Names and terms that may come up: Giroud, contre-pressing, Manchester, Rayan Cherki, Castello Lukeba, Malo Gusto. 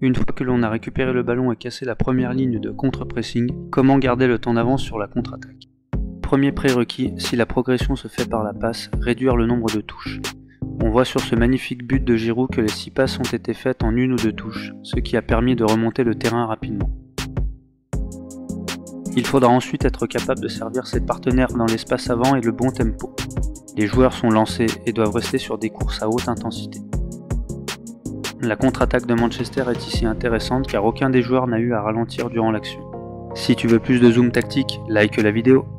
Une fois que l'on a récupéré le ballon et cassé la première ligne de contre-pressing, comment garder le temps d'avance sur la contre-attaque? Premier prérequis, si la progression se fait par la passe, réduire le nombre de touches. On voit sur ce magnifique but de Giroud que les 6 passes ont été faites en une ou deux touches, ce qui a permis de remonter le terrain rapidement. Il faudra ensuite être capable de servir ses partenaires dans l'espace avant et le bon tempo. Les joueurs sont lancés et doivent rester sur des courses à haute intensité. La contre-attaque de Manchester est ici intéressante car aucun des joueurs n'a eu à ralentir durant l'action. Si tu veux plus de zoom tactique, like la vidéo.